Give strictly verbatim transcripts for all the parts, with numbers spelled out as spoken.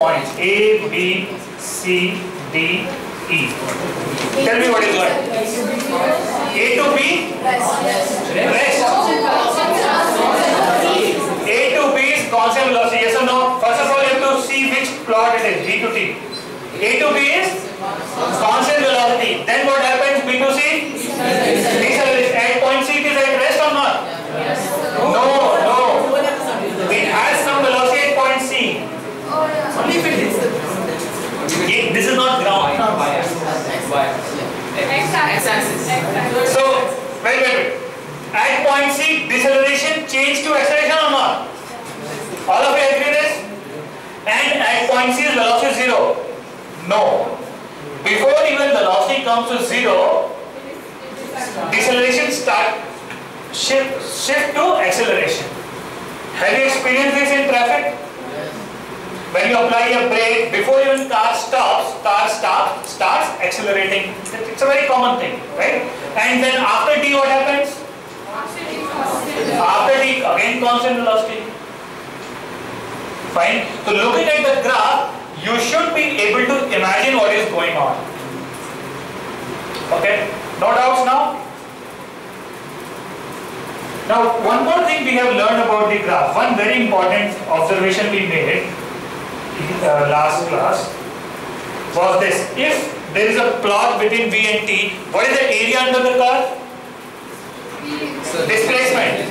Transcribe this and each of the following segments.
Points A, B, C, D, E. Tell me what is what? A to B? Rest. Rest. A to B is constant velocity, yes or no? First of all, you have to see which plot it is, B to T. A to B is constant velocity. Then what happens, B to C? Deceleration. At point C, it is at rest or not? No, no. It has some velocity at point C. Only if it hits the ground. This is not ground. X-axis. So, wait, wait, wait. At point C, deceleration change to acceleration or not? All of you agree this? And at point C is velocity zero. No. Before even velocity comes to zero, deceleration start shift shift to acceleration. Have you experienced this in traffic? When you apply a brake, before even car stops, car stops, starts accelerating. It's a very common thing, right? And then after T, what happens? After T, again constant velocity. Fine. So looking at the graph, you should be able to imagine what is going on. Okay? No doubts now? Now, one more thing we have learned about the graph. One very important observation we made in the last class was this: if there is a plot between B and T, what is the area under the curve? Displacement.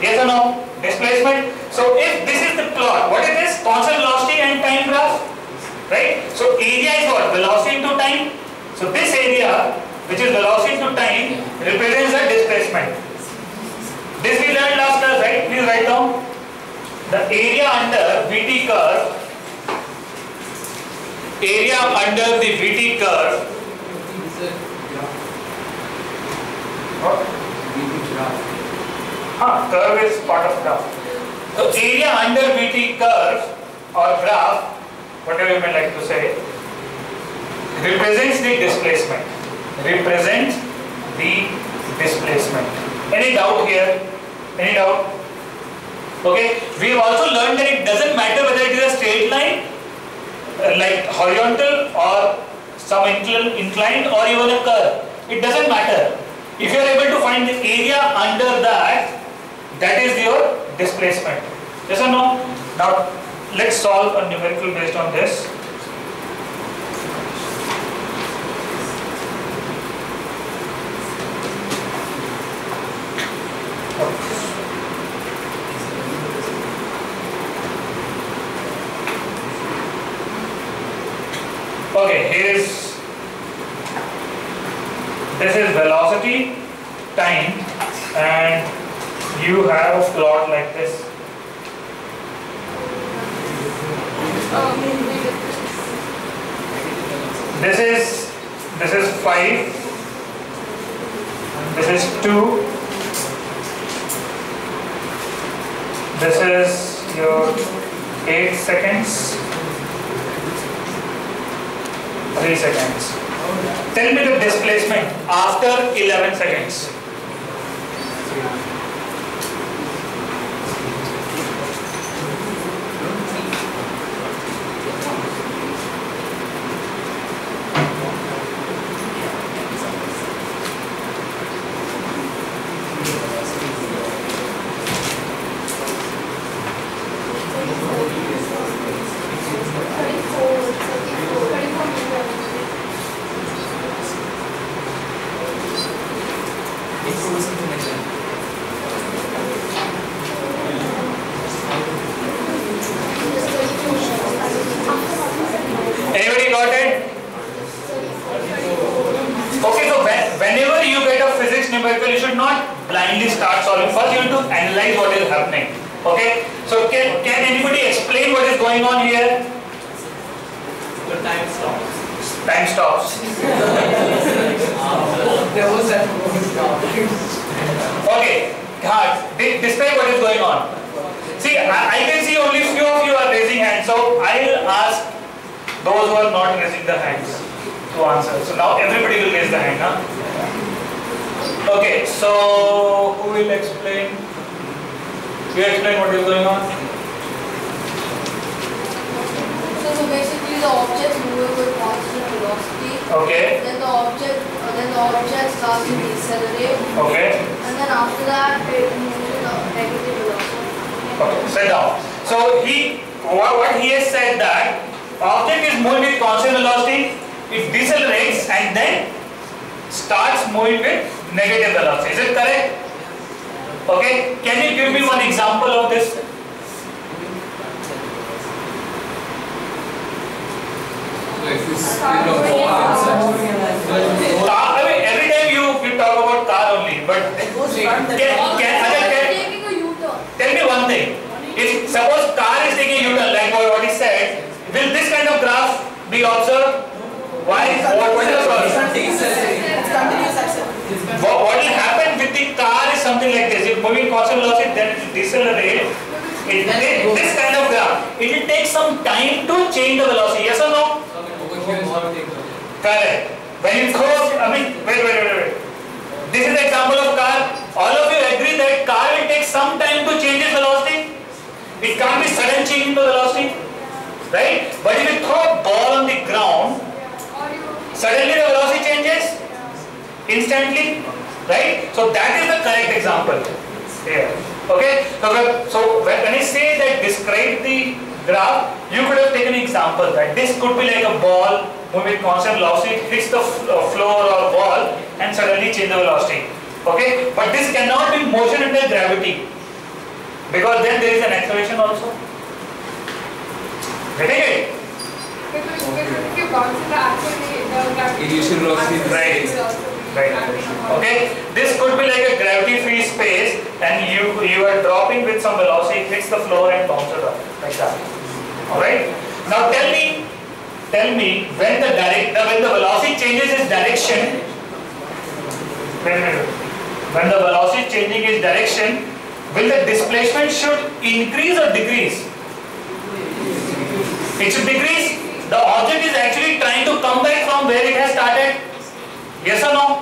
Yes or no? Displacement. So if this is the plot, what is this? Constant velocity and time graph, right? So area is what? Velocity into time. So this area, which is velocity into time, represents the displacement. This we learned last class, right? Please write down the area under V T curve. Area under the V T curve. What? Huh, curve is part of graph. So area under V T curve or graph, whatever you may like to say, represents the displacement. Represents the displacement. Any doubt here? Any doubt? Okay. We have also learned that it doesn't matter whether it is a straight line, like horizontal or some inclined or even a curve. It doesn't matter. If you are able to find the area under that, that is your displacement. Yes or no? Now let's solve a numerical based on this. Okay, here is, this is velocity, time, and you have a plot like this. This is, this is five, this is two, this is your eight seconds. Three seconds. Tell me the displacement after eleven seconds. So the objects moving with constant velocity. Okay. Then the object, uh, then the object starts to decelerate. Okay. And then after that, it moves with negative velocity. Okay. Sit down. So he, what he has said that object is moving with constant velocity, it decelerates and then starts moving with negative velocity. Is it correct? Okay. Can you give me one example of this? Car, I mean, every time you, you talk about car only, but can, can, tell me one thing. If suppose car is taking a U-turn, like what he said, will this kind of graph be observed? Why? What will happen with the car is something like this. If moving constant velocity, then it will decelerate. It will this kind of graph. It will take some time to change the velocity. Yes or no? Correct. When you cross, I mean, wait, wait, wait, wait. This is the example of car. All of you agree that car will take some time to change its velocity. It can't be sudden change in the velocity, right? But if you throw a ball on the ground, suddenly the velocity changes instantly, right? So that is the correct example. Yeah. Okay. So so when I say that describe the graph, you could have taken an example that this could be like a ball moving with constant velocity, it hits the floor or wall and suddenly change the velocity. Okay, but this cannot be motion under gravity because then there is an acceleration also. Getting it? Initial velocity. Right. Right. Okay, this could be like a gravity-free space, and you you are dropping with some velocity, hits the floor and bounces up like that. All right. Now tell me, tell me when the direct when the velocity changes its direction, when the velocity changing its direction, will the displacement should increase or decrease? It should decrease. The object is actually trying to come back from where it has started. Yes or no?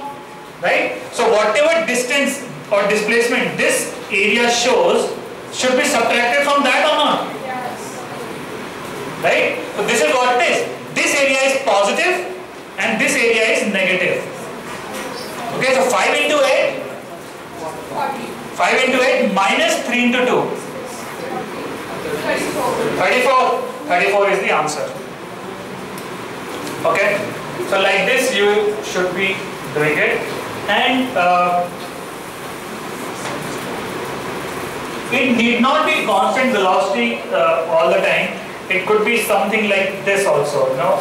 Right? So whatever distance or displacement this area shows should be subtracted from that or not? Yes. Right? So this is what it is. This area is positive and this area is negative. Okay, so five into eight? five into eight minus three into two? thirty-four. thirty-four is the answer. Okay? So like this you should be doing it, and uh, it need not be constant velocity uh, all the time. It could be something like this also, you know.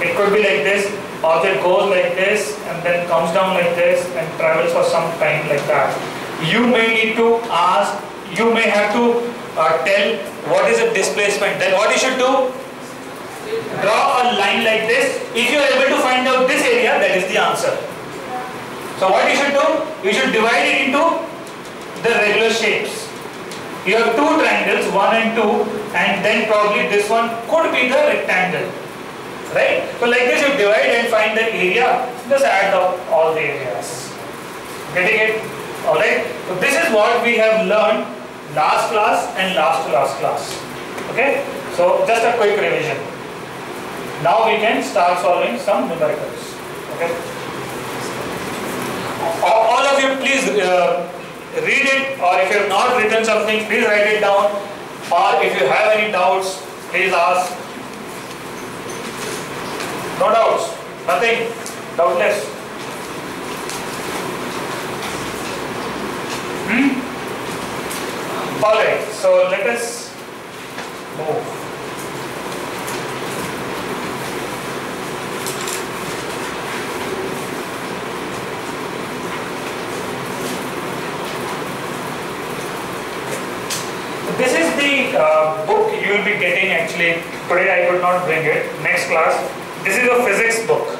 It could be like this, object goes like this and then comes down like this and travels for some time like that. You may need to ask, you may have to uh, tell what is the displacement. Then what you should do? Draw a line like this. If you are able to find out this area, that is the answer. So what you should do? You should divide it into the regular shapes. You have two triangles, one and two, and then probably this one could be the rectangle. Right? So like this you divide and find the area. Just add up all the areas. Getting it? Alright? So this is what we have learned last class and last to last class. Okay? So just a quick revision. Now we can start solving some numericals. Okay. All of you, please uh, read it, or if you have not written something, please write it down. Or if you have any doubts, please ask. No doubts, nothing, doubtless. Hmm? All right. So let us move. This is the uh, book you will be getting actually. Today I could not bring it. Next class. This is a physics book.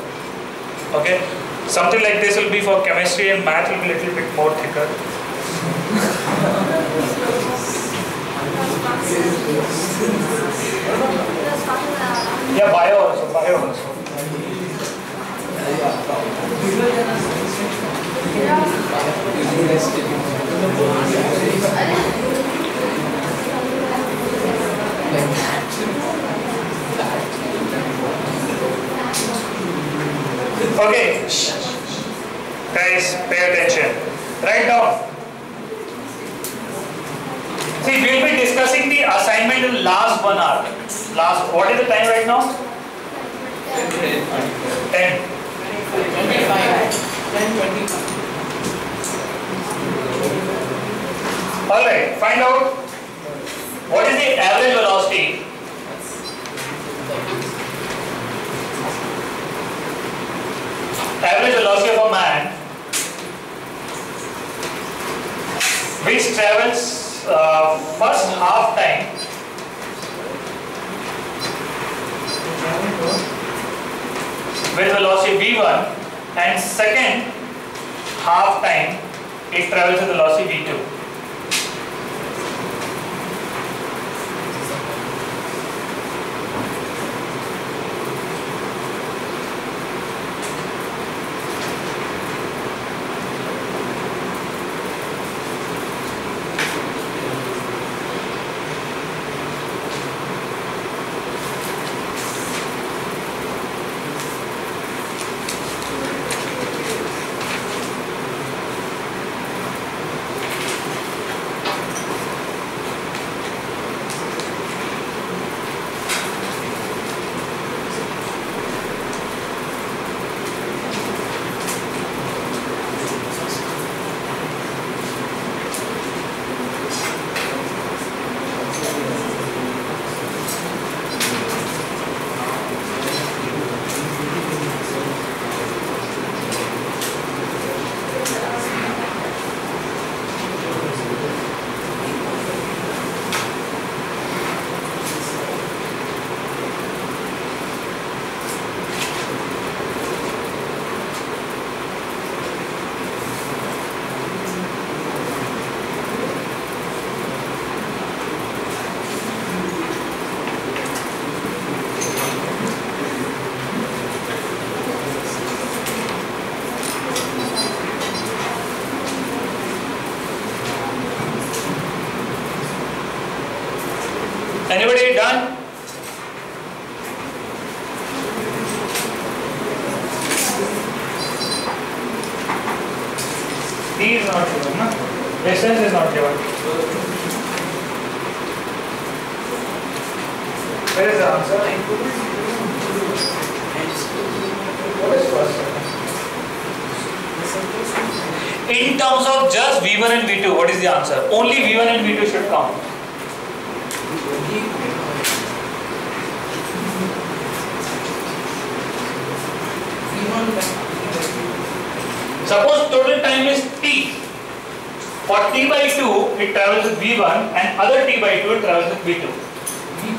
Okay. Something like this will be for chemistry, and math will be a little bit more thicker. Yeah, bio also. Bio also. Yeah. That. That. Okay, guys, pay attention. Write down. See, we will be discussing the assignment in last one hour. Last, what is the time right now? ten. ten twenty-five. Alright, find out what is the average velocity. Average velocity of a man which travels Uh, first half time with velocity v one and second half time it travels with velocity v two. Anybody done? D is not given, no? Distance is not given. Where is the answer? What is first? In terms of just V one and V two, what is the answer? Only V one and V two should count. Suppose total time is T. For T by two, it travels with V one, and other T by two, it travels with V two. V two into T.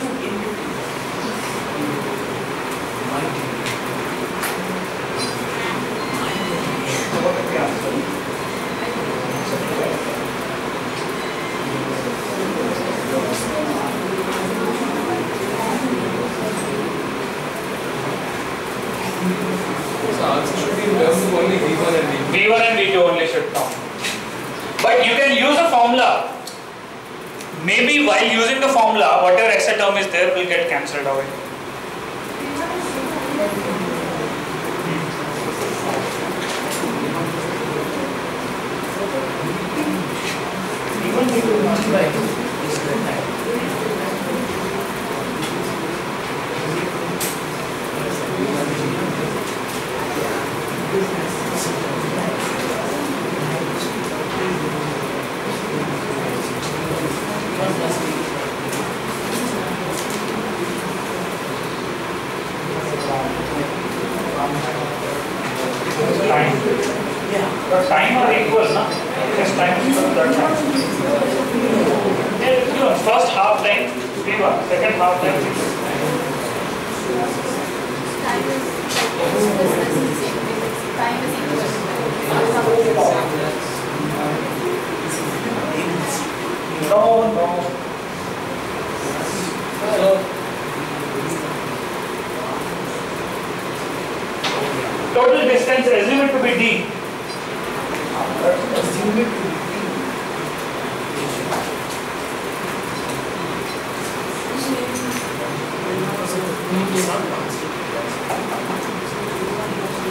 V one and V two only should count. But you can use a formula. Maybe while using the formula, whatever extra term is there will get cancelled away.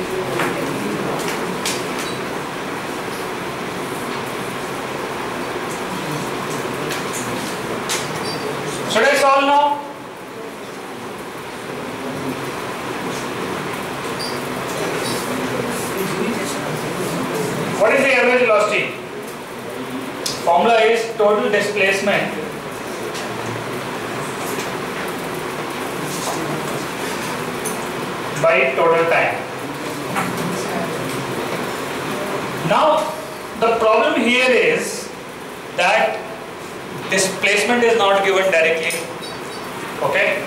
Thank you. total displacement by total time. Now the problem here is that displacement is not given directly, okay,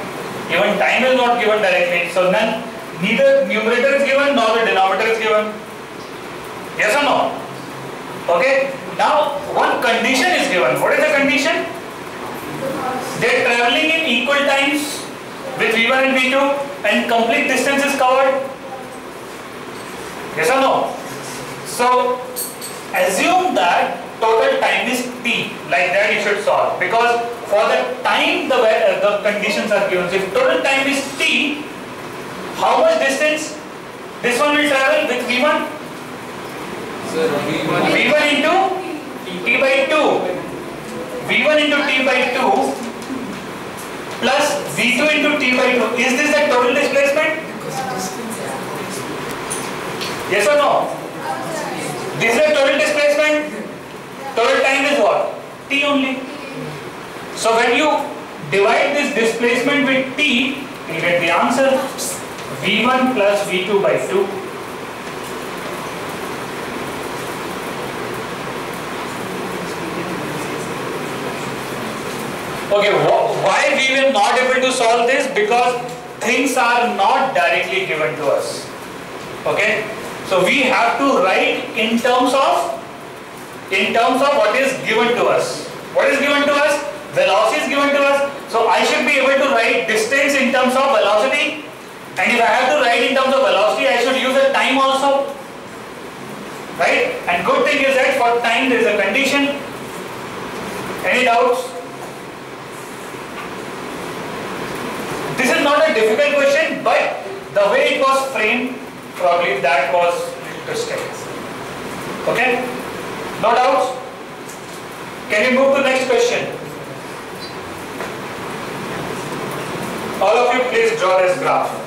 even time is not given directly, so then neither numerator is given nor the denominator is given. Yes or no? Okay, now one condition is given. What is the condition? They are travelling in equal times with V one and V two and complete distance is covered. Yes or no? So assume that total time is T, like that you should solve, because for the time the, uh, the conditions are given. So if total time is T, how much distance this one will travel with V one? Sir, V one, V one into T by two. V one into T by two plus V two into T by two. Is this the total displacement? Yes or no? This is the total displacement. Total time is what? T only. So when you divide this displacement with T, you get the answer. V one plus V two by two. Okay, why we were not able to solve this? Because things are not directly given to us. Okay, so we have to write in terms of in terms of what is given to us. What is given to us? Velocity is given to us. So I should be able to write distance in terms of velocity. And if I have to write in terms of velocity, I should use a time also, right? And good thing is that for time there is a condition. Any doubts? This is not a difficult question, but the way it was framed, probably that was twisted. Okay? No doubts? Can we move to the next question? All of you, please draw this graph.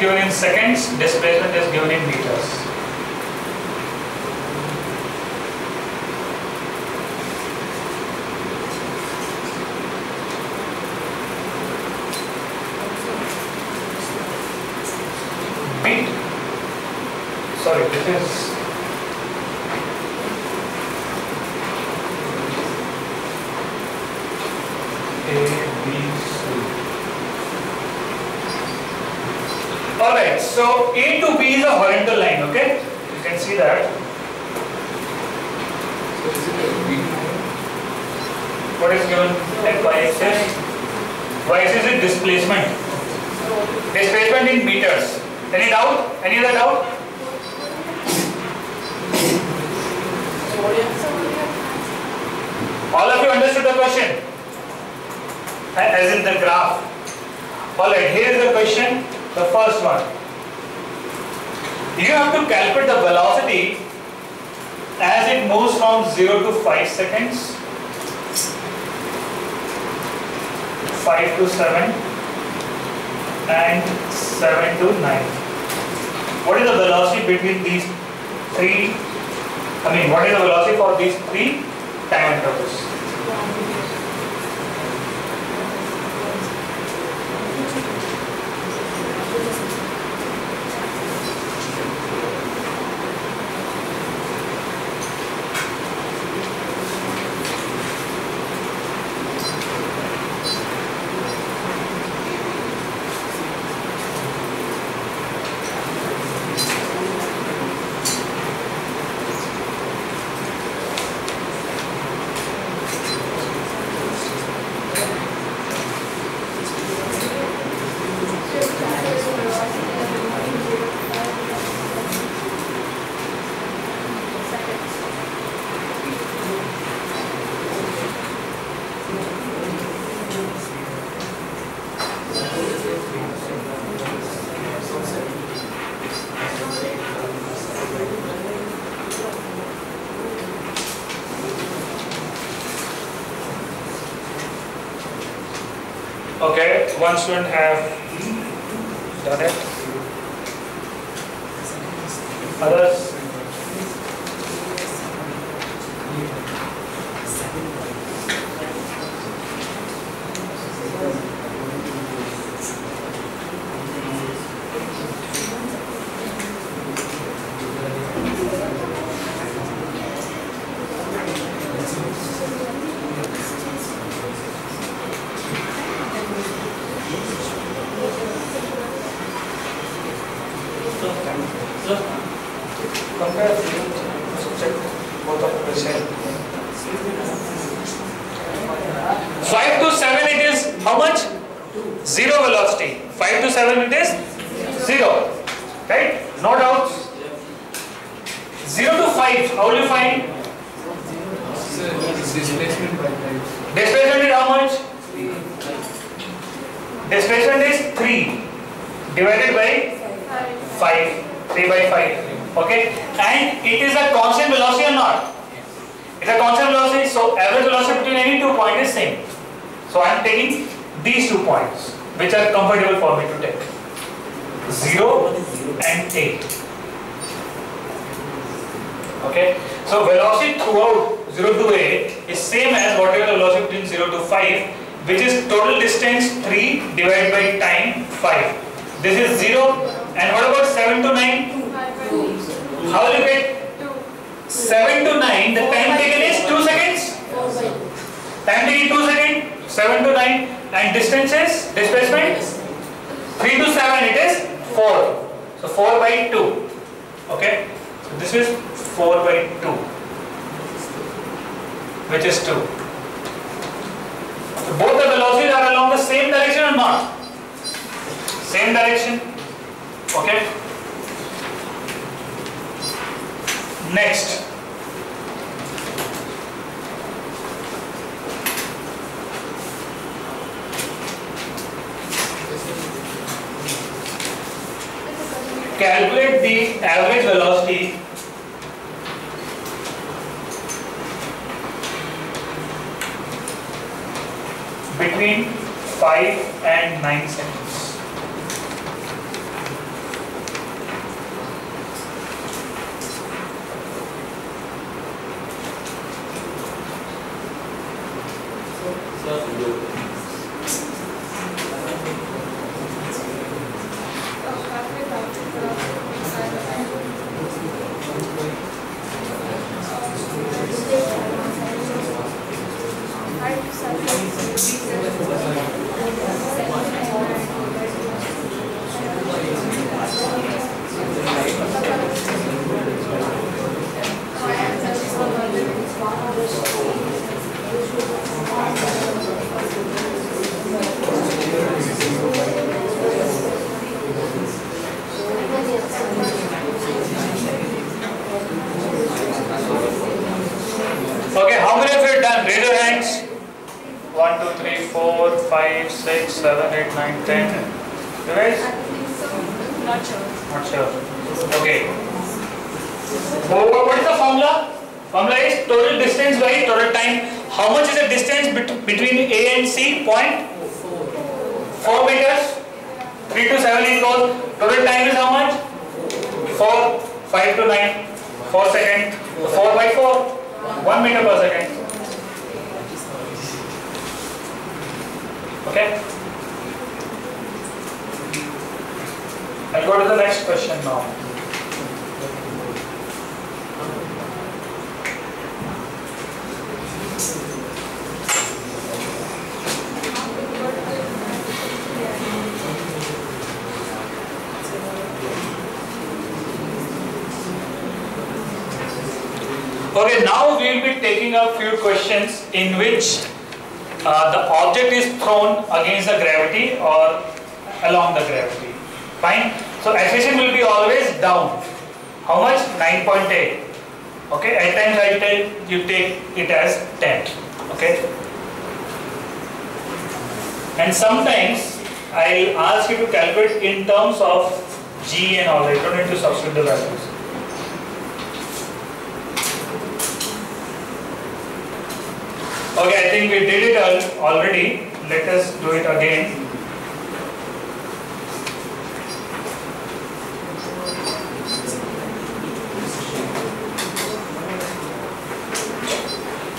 Given in seconds, displacement is given in meters. Beat. Sorry, this is A B C. Alright, so A to B is a horizontal line, okay? You can see that. So is it a B? What is given at y-axis? Y-axis is displacement. Displacement in meters. Any doubt? Any other doubt? All of you understood the question? As in the graph. Alright, here is the question. The first one, you have to calculate the velocity as it moves from zero to five seconds, five to seven and seven to nine. What is the velocity between these three, I mean what is the velocity for these three time intervals? one student have done it. Others?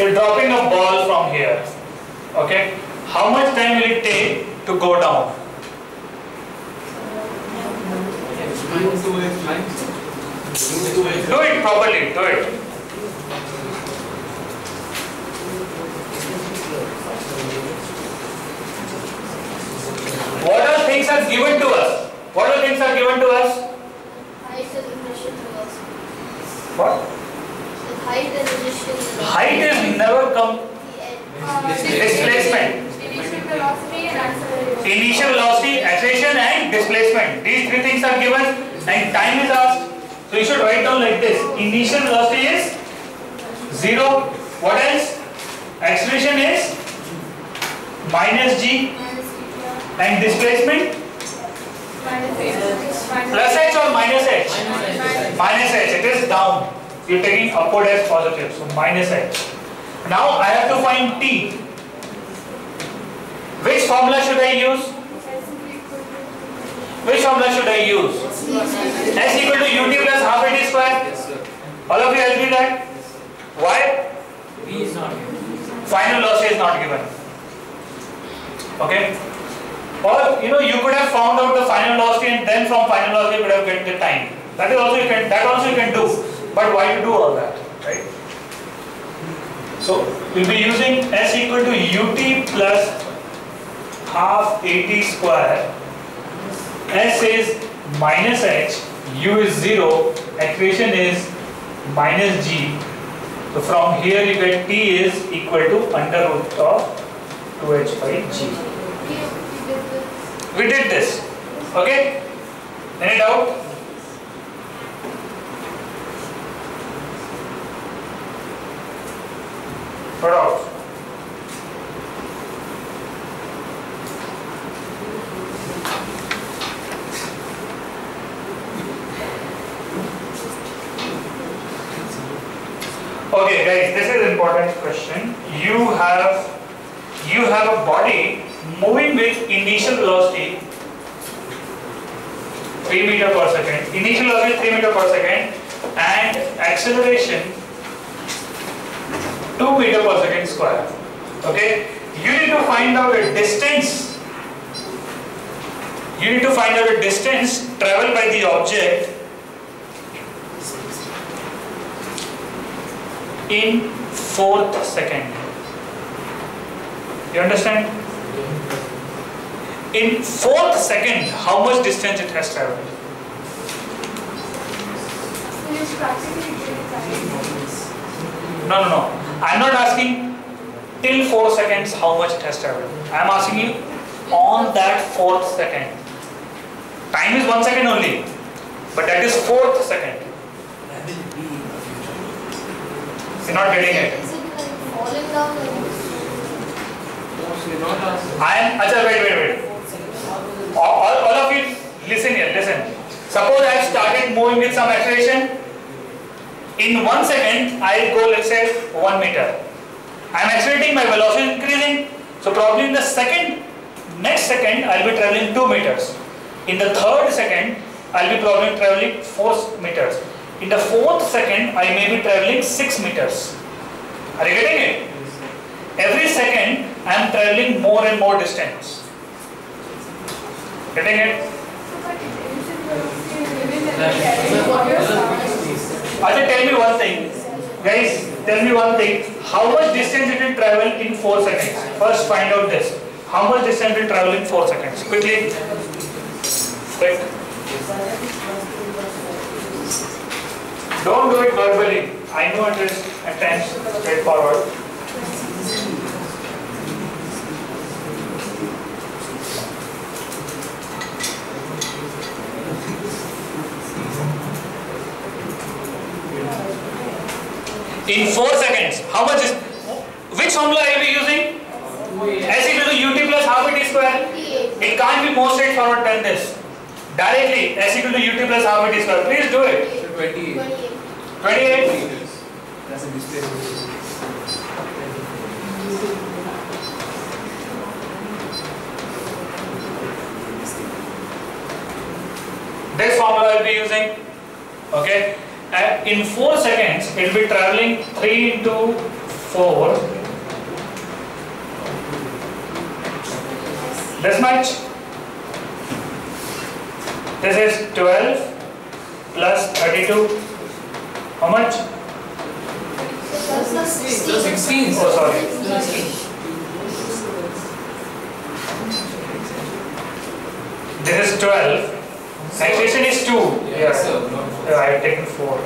We're dropping a ball from here. Okay. How much time will it take to go down? Do it properly. Do it. What are things are given to us? What are things are given to us? Height and pressure to us. What? The height and pressure to us. Height is never come. Uh, displacement. Initial velocity and acceleration. Initial velocity, acceleration and displacement. These three things are given and time is asked. So you should write down like this. Initial velocity is zero. What else? Acceleration is minus g. And displacement? Plus h or minus h? Minus h. It is down. You are taking upward as positive. So minus h. Now I have to find t. Which formula should I use? Which formula should I use? S equal to ut plus half a t square. All of you help me that? Why? V is not given. Final velocity is not given. Okay? Or you know, you could have found out the final velocity and then from final velocity you could have get the time. That is also you can that also you can do. But why to do all that? Right? So we'll be using s equal to ut plus half a t square. S is minus h, u is zero, accretion is minus g. So from here you get t is equal to under root of two h by g. We did this. Okay? Any doubt? What else? Okay guys, this is an important question. You have you have a body moving with initial velocity three meter per second, initial velocity three meter per second and acceleration two meter per second square. Okay, you need to find out a distance, you need to find out a distance traveled by the object in fourth second. You understand? In fourth second, how much distance it has traveled? No, no, no. I'm not asking till four seconds how much it has traveled. I'm asking you on that fourth second. Time is one second only, but that is fourth second. You're not getting it. Is it like falling down? I am. Achha, wait, wait, wait. All, all of you, listen here, listen. Suppose I started moving with some acceleration. In one second, I'll go, let's say, one meter. I'm accelerating, my velocity is increasing. So probably in the second, next second, I'll be traveling two meters. In the third second, I'll be probably traveling four meters. In the fourth second, I may be traveling six meters. Are you getting it? Every second, I'm traveling more and more distance. Getting it? Ajay, tell me one thing. Guys, tell me one thing. How much distance it will travel in four seconds? First find out this. How much distance will travel in four seconds? Quickly. Quick. Don't do it verbally. I know it is at times straightforward. In four seconds, how much is, which formula are we using? S equal to ut plus half a t square. It can't be more straightforward than this. Directly, S equal to ut plus half a t square. Please do it. twenty-eight. twenty-eight. That's a displacement. This formula I'll be using. Okay. And in four seconds, it will be traveling 3 into four, this much. This is twelve plus thirty-two. How much? sixteen. Oh, sorry. This is twelve. Saturation is two. Yes. Yeah, I have taken four.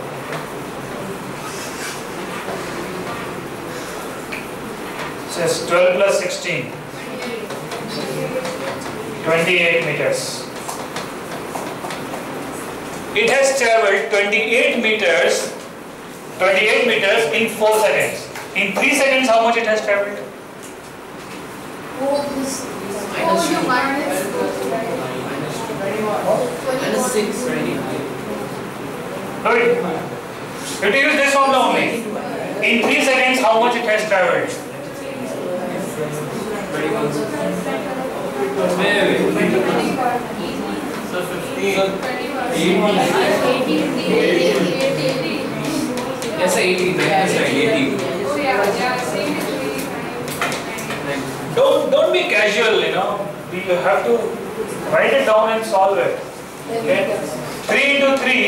So it's twelve plus sixteen. twenty-eight meters. It has traveled twenty-eight meters. twenty-eight meters in four seconds. In three seconds, how much it has traveled? minus six. Right. You have to use this formula only. In three seconds, how much it has traveled? eighty. Don't don't be casual, you know. You have to write it down and solve it. Okay. Three into three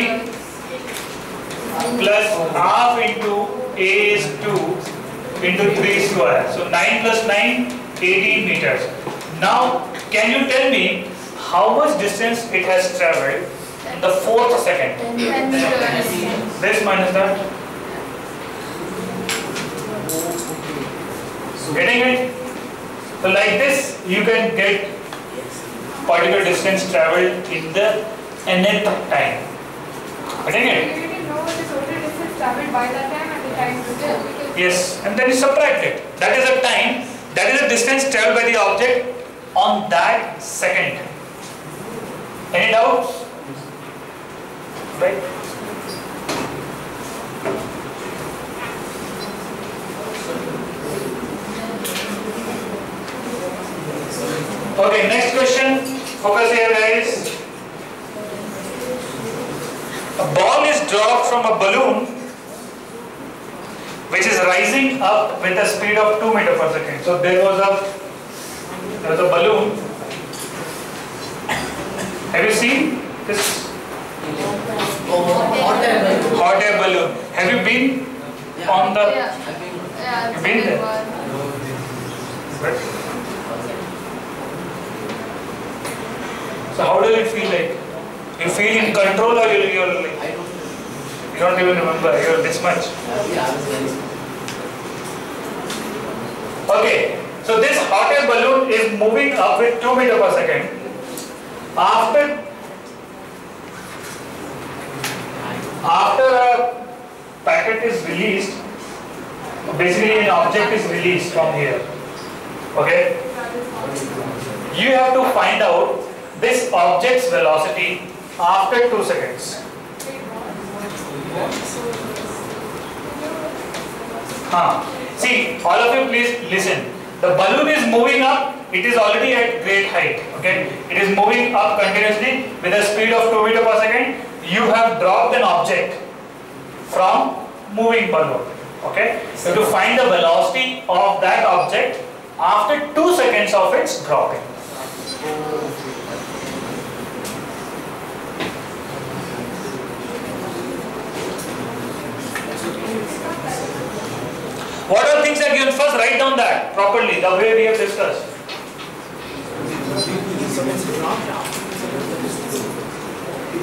plus half into a is two into three square. So nine plus nine, eighteen meters. Now, can you tell me how much distance it has traveled in the fourth second? This minus that. Getting it? So like this, you can get particular distance traveled in the nth time. Getting it? You already know the total distance traveled by that time and the time total. Yes, and then you subtract it. That is a time, that is the distance traveled by the object on that second. Any doubts? Right? Okay, next question. Focus here, guys. A ball is dropped from a balloon which is rising up with a speed of two meters per second. So there was a there was a balloon. Have you seen this? Hot air balloon. Hot air balloon. Have you been yeah. on the? Yeah. Yeah, You've been there. Right. So how does it feel like? You feel in control, or you you're like? I don't. You don't even remember. You're this much. Yeah. Okay. So this hot air balloon is moving up with two meters per second. After, after a packet is released, basically an object is released from here. Okay? You have to find out this object's velocity after two seconds. Huh. See, all of you please listen. The balloon is moving up, it is already at great height, okay? It is moving up continuously with a speed of two meters per second. You have dropped an object from moving balloon, okay? So to find the velocity of that object after two seconds of its dropping. What are things that you first write down that properly, the way we have discussed?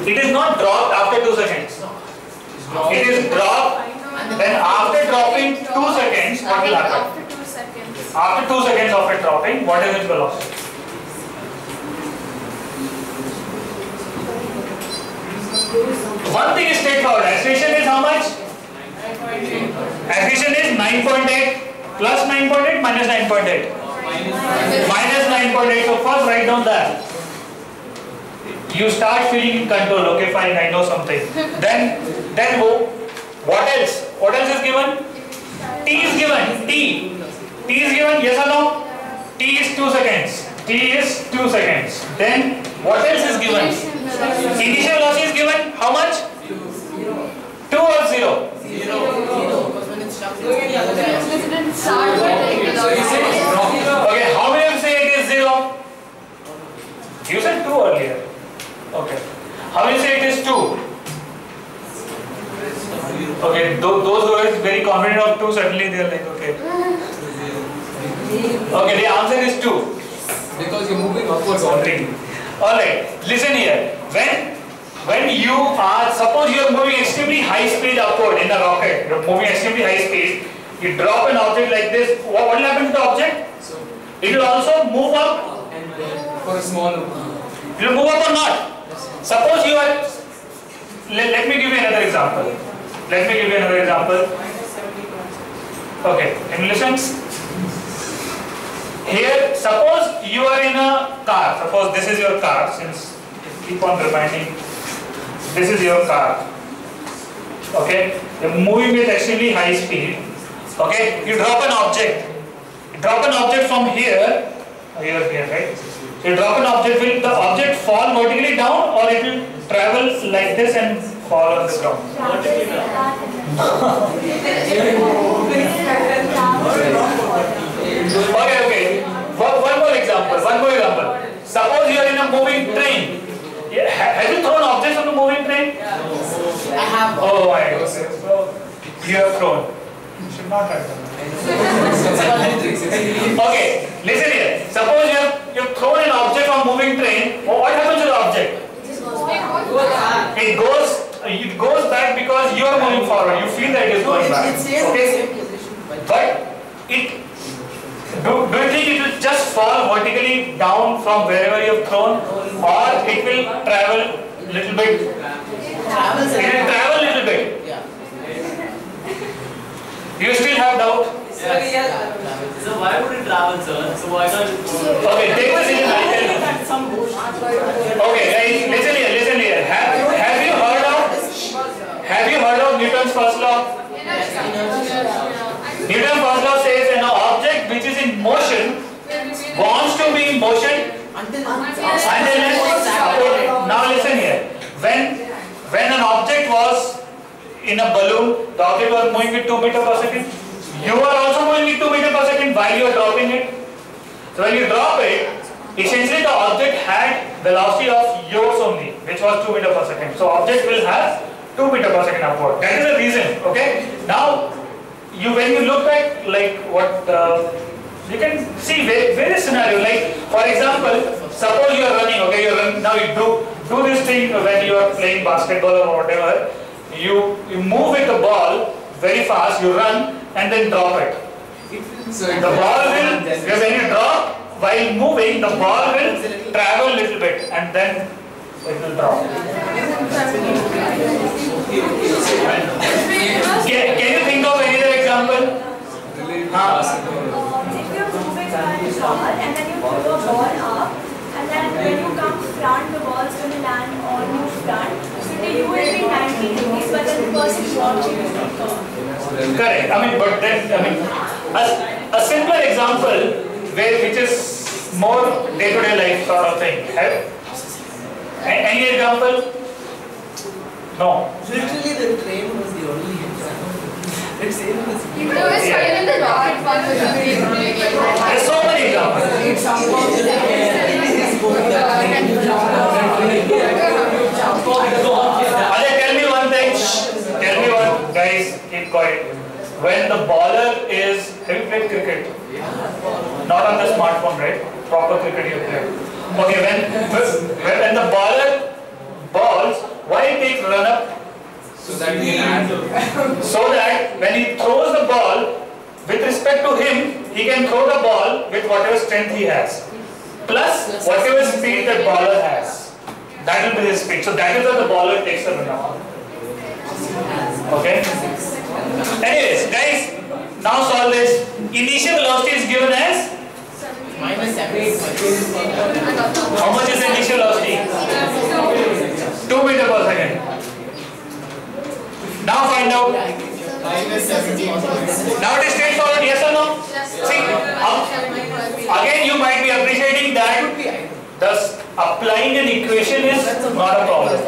It is not dropped after two seconds. It is dropped, then after dropping two seconds, what will happen? After two seconds of it dropping, what is its velocity? One thing is straightforward. Acceleration is how much? Accretion is nine point eight plus nine point eight minus nine point eight. Minus nine point eight. So first write down that. You start feeling in control. Okay, fine. I know something. then, then go. What else? What else is given? T is given. T. T is given. Yes or no? T is two seconds. T is two seconds. Then what else is given? Initial velocity is given. How much? Two or zero. Zero. Zero. Zero. president Sartre take the law? No. Okay, how many of you say it is zero? You said two earlier. Okay. How many say it is two? Okay, those who are very confident of two, suddenly they are like, okay. Okay, the answer is two. Because you're moving upwards already. Alright, listen here. When when you are, suppose you are moving extremely high speed upward in a rocket, you are moving extremely high speed, you drop an object like this, what will happen to the object? So, it will also move up. And for a small amount. It will move up or not? Suppose you are, let, let me give you another example. Let me give you another example. Okay, and listen. Here, suppose you are in a car. Suppose this is your car, since keep on reminding. This is your car. Okay, you're moving at extremely high speed. Okay, you drop an object. You drop an object from here. Here, here, right? You drop an object. Will the object fall vertically down, or it will travel like this and fall on the ground? Vertically down. Okay, okay. One, one more example. One more example. Suppose you are in a moving train. Yeah. Have you thrown objects on a moving train? Yeah. No. I have. Oh, I okay. So you have thrown. You should not have done that. Okay. Listen here. Suppose you have you have thrown an object on a moving train. What happens to the object? It goes back. It goes. It goes back because you are moving forward. You feel that it is going back. Okay. But it. Do, do you think it will just fall vertically down from wherever you have thrown, or it will travel a little bit? It will travel a little bit. Do you still have doubt? Yes. So why would it travel, sir? So why not? Okay, take this in mind. Okay, guys, listen here, listen here. Have you, have you heard of, have you heard of Newton's first law? Newton's first law says an object which is in motion wants to be in motion until it's supported. Now listen here. When when an object was in a balloon, the object was moving with two meters per second. You are also moving with two meters per second while you are dropping it. So when you drop it, essentially the object had velocity of yours only, which was two meters per second. So object will have two meters per second upward. That is the reason. Okay. Now, you when you look at like what uh, you can see various scenario. Like for example, suppose you are running. Okay, you run now. You do do this thing when you are playing basketball or whatever. You you move with the ball very fast. You run and then drop it. So the ball will when you drop while moving, the ball will travel a little bit and then it will drop. Can, can you think of any other example? Huh? If you move it from shore and then you pull the ball up, and then when you come front, the ball is going to land on your front. So to you it will be ninety degrees, but then the person watching is not coming. Correct. I mean, but then, I mean, a, a simpler example where which is more day-to-day life sort of thing. Have, any example? No. Literally the train was the only example. It's in the speed. It was fine in the rocket one was the train. There's so many examples. Ajay, tell me one thing. Tell me one. Guys, keep quiet. When the baller is, have you played cricket? Not on the smartphone, right? Proper cricket you play. Okay, when, when the baller balls, why it takes run up? So that, he, so that when he throws the ball, with respect to him, he can throw the ball with whatever strength he has, plus whatever speed that baller has. That will be his speed. So that is why the baller takes a run up. Okay? Anyways, guys, now solve this. Initial velocity is given as? How much is initial velocity? two meters per second. Now find out. Now it is straightforward, yes or no? See, uh, again you might be appreciating that thus applying an equation is not a problem.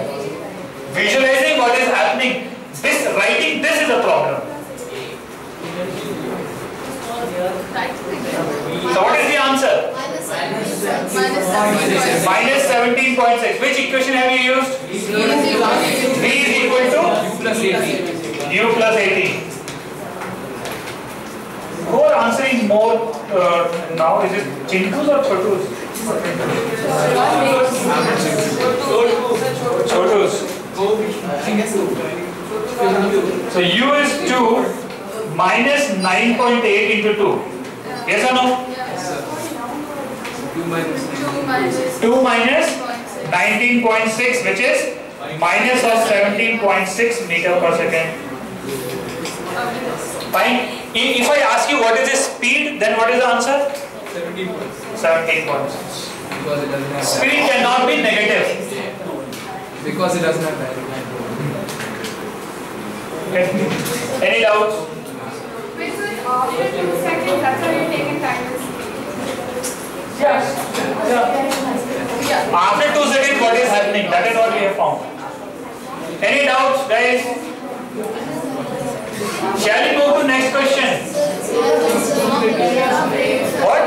Visualizing what is happening, this writing this is a problem. So what is the answer? Minus seventeen point six. Which equation have you used? V is equal to u plus eighteen. Who are answering more uh, now? Is it Chintus or Chotus? Chotus. So u is two minus nine point eight into two. Yes or no? two minus nineteen point six, which is minus of seventeen point six meter per second. Fine. If I ask you what is the speed, then what is the answer? seventeen point six. Speed cannot be negative. Because it does not matter. Okay. Any doubts? After two seconds, that's how you're taking time. Yes. Yeah. After two seconds, what is happening? That is what we have found. Any doubts, guys? Shall we move to next question? What?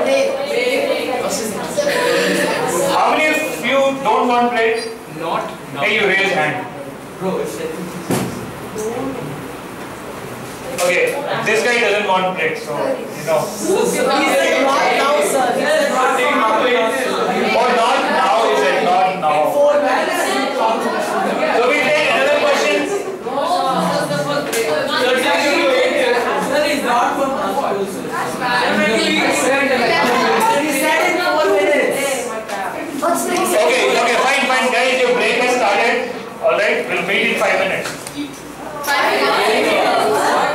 How many of you don't want break? Not. Hey, you raise hand. Bro, it's okay, this guy doesn't want break, so you know. He's like not now, sir. Or not now, he said not now. So we take another question. Sir, he's not for now. He said in four minutes. Okay, okay, fine, fine. Guys, your break has started. Alright, we'll meet in five minutes. Five minutes.